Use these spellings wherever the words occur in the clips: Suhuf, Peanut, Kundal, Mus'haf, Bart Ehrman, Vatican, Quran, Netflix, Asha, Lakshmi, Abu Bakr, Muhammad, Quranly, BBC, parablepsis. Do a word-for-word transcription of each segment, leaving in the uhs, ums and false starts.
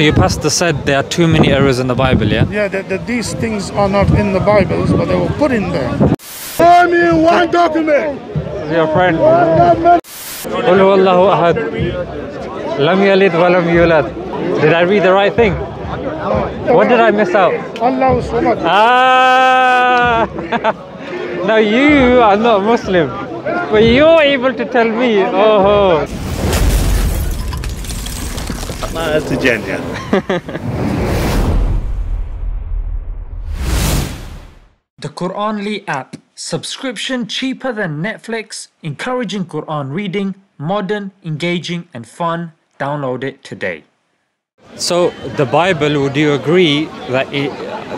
So your pastor said there are too many errors in the Bible, yeah? Yeah, that, that these things are not in the Bibles, but they were put in there. Show me one document! Your friend. Qul huwallahu ahad. Lam yalid wa lam yulad. Did I read the right thing? What did I miss out? Allahu Samad. Ah! Now you are not Muslim, but you're able to tell me. Oh. No, that's a gent, yeah. The Quranly app. Subscription cheaper than Netflix. Encouraging Quran reading. Modern, engaging and fun. Download it today. So the Bible, would you agree that it,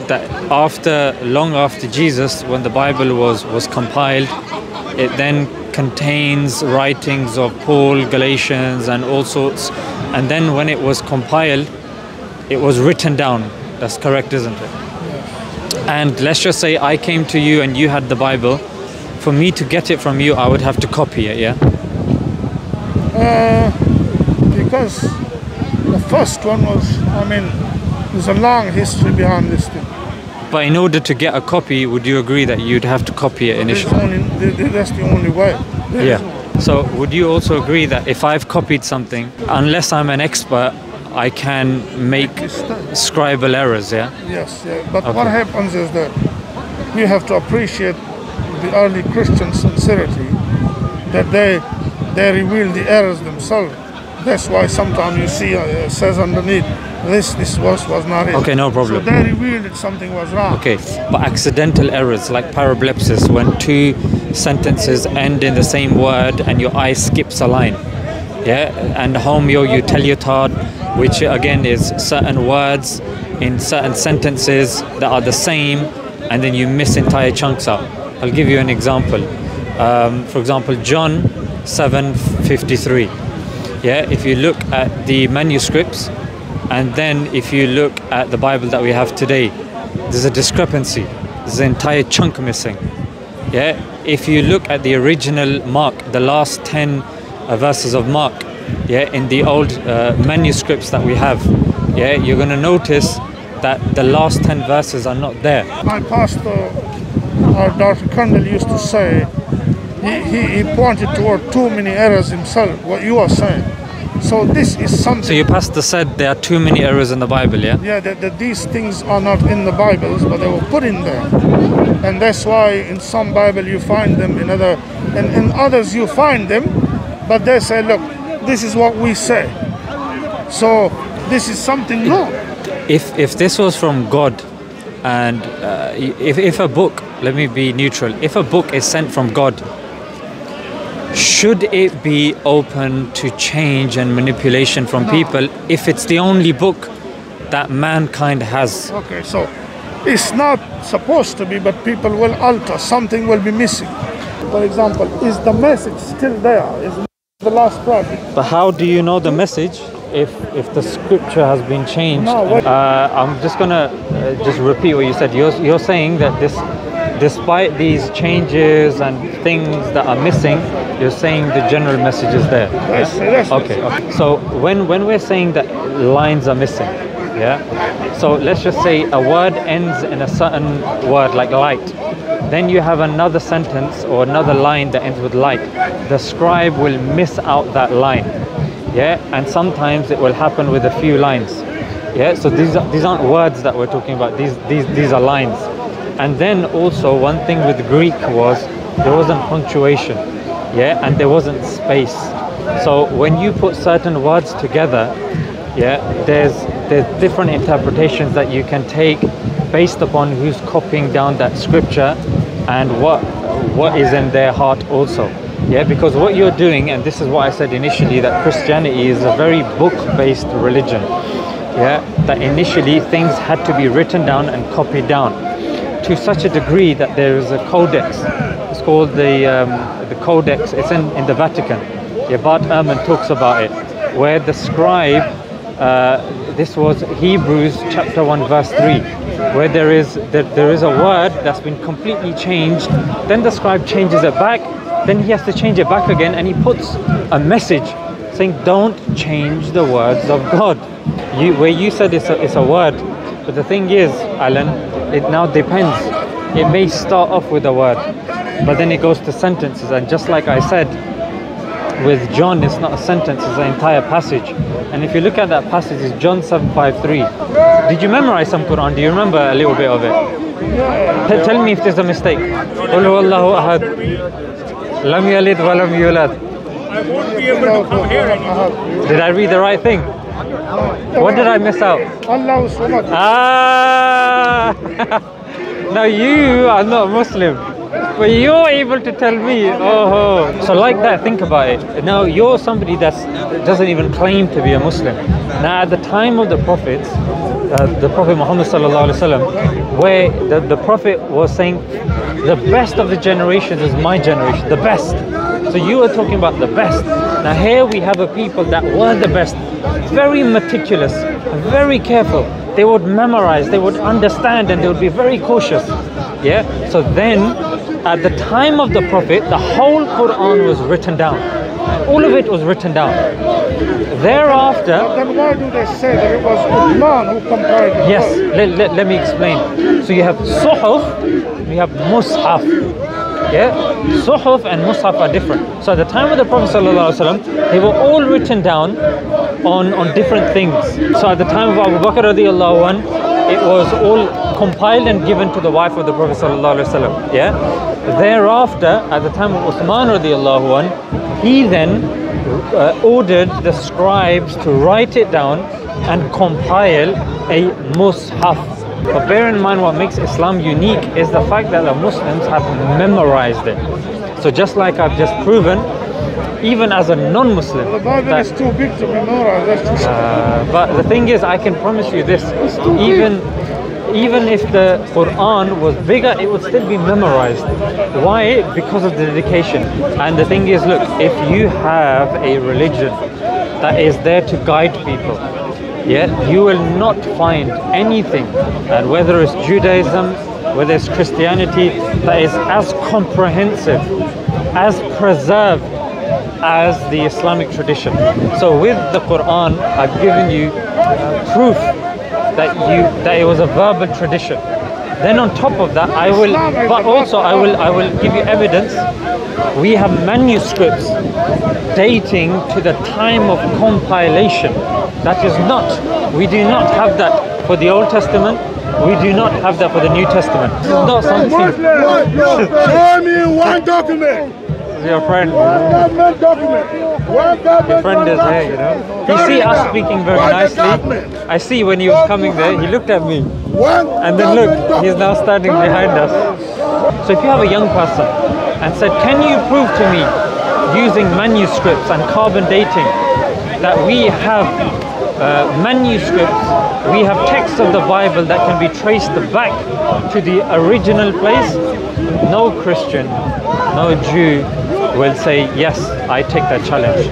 that after, long after Jesus, when the Bible was, was compiled, it then contains writings of Paul, Galatians and all sorts, and then when it was compiled, it was written down. That's correct, isn't it? And let's just say I came to you and you had the Bible. For me to get it from you, I would have to copy it, yeah? Uh, because the first one was, I mean, there's a long history behind this thing. But in order to get a copy, would you agree that you'd have to copy it initially? Only, that's the only way. There yeah. So would you also agree that if I've copied something, unless I'm an expert, I can make scribal errors, yeah? Yes, yeah. But okay. What happens is that we have to appreciate the early Christian sincerity, that they, they reveal the errors themselves. That's why sometimes you see uh, it says underneath, this this verse was not it. Okay, no problem. So they revealed that something was wrong. Okay, but accidental errors like parablepsis, when two sentences end in the same word and your eye skips a line. Yeah, and homeo euteleutard, which again is certain words in certain sentences that are the same, and then you miss entire chunks out. I'll give you an example. Um, for example, John seven fifty-three. Yeah, if you look at the manuscripts and then if you look at the Bible that we have today, there's a discrepancy. There's an entire chunk missing. Yeah, if you look at the original Mark, the last ten uh, verses of Mark, yeah, in the old uh, manuscripts that we have, yeah, you're going to notice that the last ten verses are not there. My pastor, uh, Doctor Kundal, used to say, He, he, he pointed toward too many errors himself, what you are saying. So this is something... So your pastor said there are too many errors in the Bible, yeah? Yeah, that, that these things are not in the Bibles, but they were put in there. And that's why in some Bible you find them, in other, and in others you find them, but they say, look, this is what we say. So this is something new. If, if this was from God, and uh, if, if a book, let me be neutral, if a book is sent from God, should it be open to change and manipulation from no. people if it's the only book that mankind has? Okay, so it's not supposed to be, but people will alter, something will be missing. For example, is the message still there? Is the last prophet? But how do you know the message if, if the scripture has been changed? No, what uh, I'm just going to uh, just repeat what you said. You're, you're saying that this, despite these changes and things that are missing, you're saying the general message is there. Yes, yes. Okay, okay. So when, when we're saying that lines are missing, yeah? So let's just say a word ends in a certain word like light. Then you have another sentence or another line that ends with light. The scribe will miss out that line. Yeah, and sometimes it will happen with a few lines. Yeah, so these, are, these aren't words that we're talking about. These, these, these are lines. And then also one thing with Greek was there wasn't punctuation. Yeah, and there wasn't space. So when you put certain words together, yeah, there's there's different interpretations that you can take based upon who's copying down that scripture and what what is in their heart also. Yeah, because what you're doing, and this is what I said initially, that Christianity is a very book-based religion. Yeah, that initially things had to be written down and copied down to such a degree that there is a codex. It's called the um, the codex. It's in, in the Vatican. Yeah, Bart Ehrman talks about it, where the scribe, uh, this was Hebrews chapter one verse three, where there is there, there is a word that's been completely changed, then the scribe changes it back, then he has to change it back again, and he puts a message saying don't change the words of God. you, where you said it's a, it's a word, but the thing is, Alan, it now depends. It may start off with a word, but then it goes to sentences. And just like I said, with John, it's not a sentence, it's an entire passage. And if you look at that passage, it's John seven five three. Did you memorize some Quran? Do you remember a little bit of it? Tell me if there's a mistake. Lam yalid wa lam yulad. I won't be able to come here anymore. Did I read the right thing? What did I miss out? Ah! Now you are not Muslim, but you're able to tell me. Oh, so like that. Think about it. Now you're somebody that doesn't even claim to be a Muslim. Now at the time of the prophets, uh, the Prophet Muhammad sallallahu alaihi wasallam, where the, the Prophet was saying, the best of the generation is my generation, the best. So you are talking about the best. Now here we have a people that were the best, very meticulous, very careful. They would memorize, they would understand, and they would be very cautious. Yeah. So then, at the time of the Prophet, the whole Quran was written down. All of it was written down. Thereafter, but then why do they say that it was Uthman who compiled it? Yes. Let, let, let me explain. So you have Suhuf, you have Mus'haf. Yeah, Suhuf and Mus'haf are different. So at the time of the Prophet ﷺ, they were all written down on, on different things. So at the time of Abu Bakr radiallahu anh, it was all compiled and given to the wife of the Prophet ﷺ. Yeah. Thereafter, at the time of Uthman radiallahu anh, he then uh, ordered the scribes to write it down and compile a Mus'haf. But bear in mind, what makes Islam unique is the fact that the Muslims have memorized it. So just like I've just proven, even as a non-Muslim... The Bible is too big to memorize. Uh, but the thing is, I can promise you this, even, even if the Quran was bigger, it would still be memorized. Why? Because of the dedication. And the thing is, look, if you have a religion that is there to guide people, yeah, you will not find anything, and whether it's Judaism, whether it's Christianity, that is as comprehensive, as preserved as the Islamic tradition. So with the Quran, I've given you proof that you that it was a verbal tradition. Then on top of that, I will, but also I will, I will give you evidence. We have manuscripts dating to the time of compilation. That is not, we do not have that for the Old Testament, we do not have that for the New Testament. It's not something... Show me one document! Your friend. One government document! One government document! Your friend is here, you know. You see us speaking very nicely. I see when he was coming there, he looked at me. And then look, he's now standing behind us. So if you have a young person and said, can you prove to me, using manuscripts and carbon dating, that we have uh, manuscripts, we have texts of the Bible that can be traced back to the original place, no Christian, no Jew will say, yes, I take that challenge.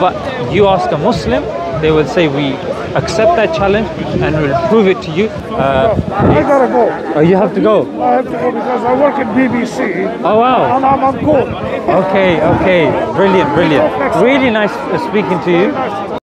But you ask a Muslim, they will say, we accept that challenge and we'll prove it to you. Uh, I gotta go. Oh, you have to go? I have to go because I work at B B C. Oh, wow. And I'm on call. Okay, okay. Brilliant, brilliant. Really nice speaking to you.